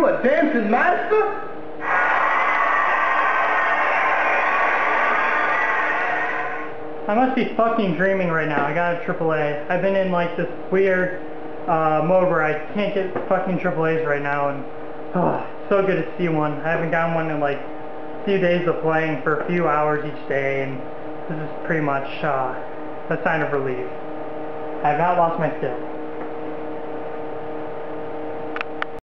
you a dancing master? I must be fucking dreaming right now. I got a AAA. I've been in like this weird mode where I can't get fucking AAAs right now, and it's so good to see one. I haven't gotten one in like a few days of playing for a few hours each day, and this is pretty much a sign of relief. I have not lost my skill.